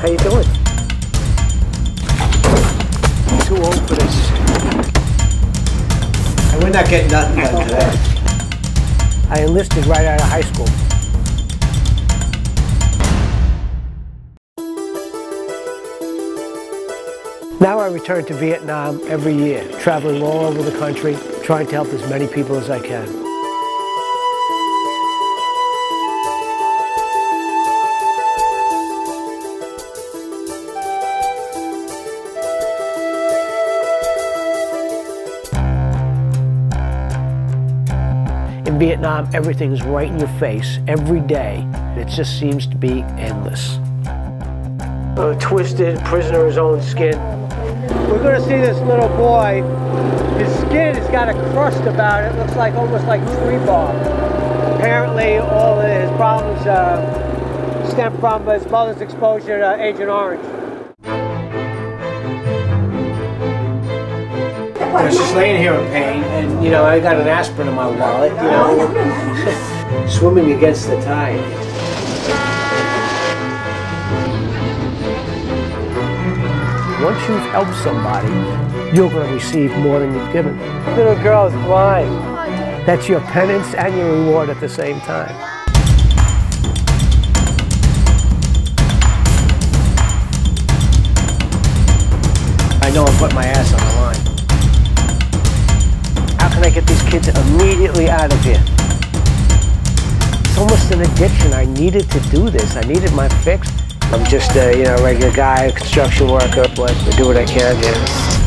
How you doing? Too old for this. And we're not getting nothing done today. I enlisted right out of high school. Now I return to Vietnam every year, traveling all over the country, trying to help as many people as I can. In Vietnam, everything's right in your face every day. It just seems to be endless. Twisted, prisoner of his own skin. We're going to see this little boy. His skin has got a crust about it. It looks like almost like tree bark. Apparently, all of his problems stem from his mother's exposure to Agent Orange. I was just laying here in pain, and you know, I got an aspirin in my wallet. You know, swimming against the tide. Once you've helped somebody, you're going to receive more than you've given. Little girl's blind. That's your penance and your reward at the same time. I know I put my ass on the line. How can I get these kids immediately out of here? It's almost an addiction. I needed to do this. I needed my fix. I'm just a regular guy, a construction worker, but I do what I can, yeah.